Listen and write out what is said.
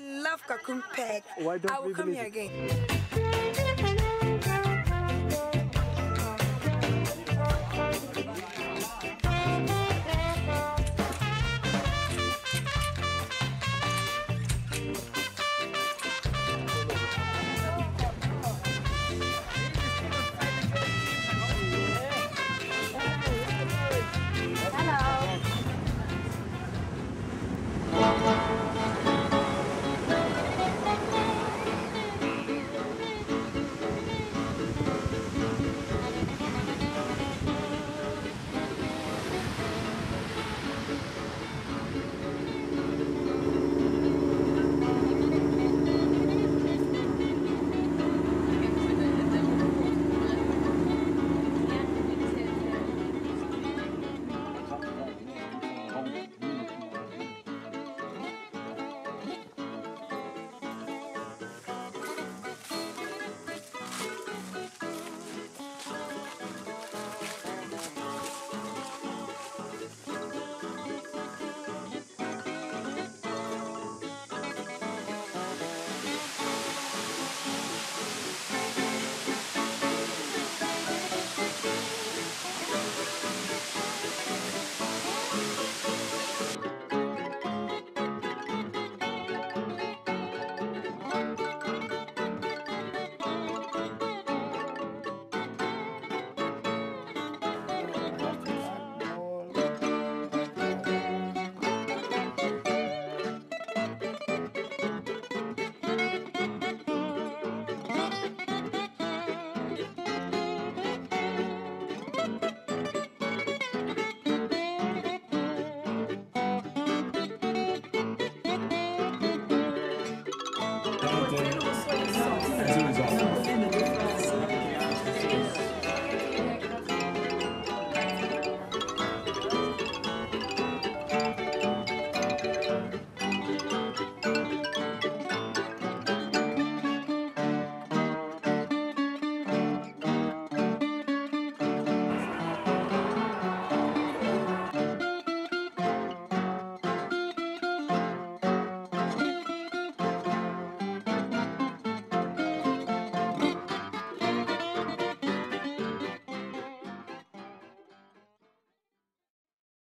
I love Kakum Park. Why don't I will come here again.